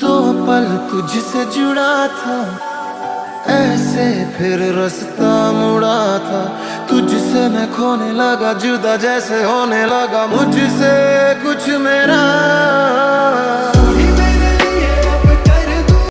दो पल तुझसे जुड़ा था, ऐसे फिर रास्ता मुड़ा था। तुझसे मैं खोने लगा, जुदा जैसे होने लगा। मुझसे कुछ में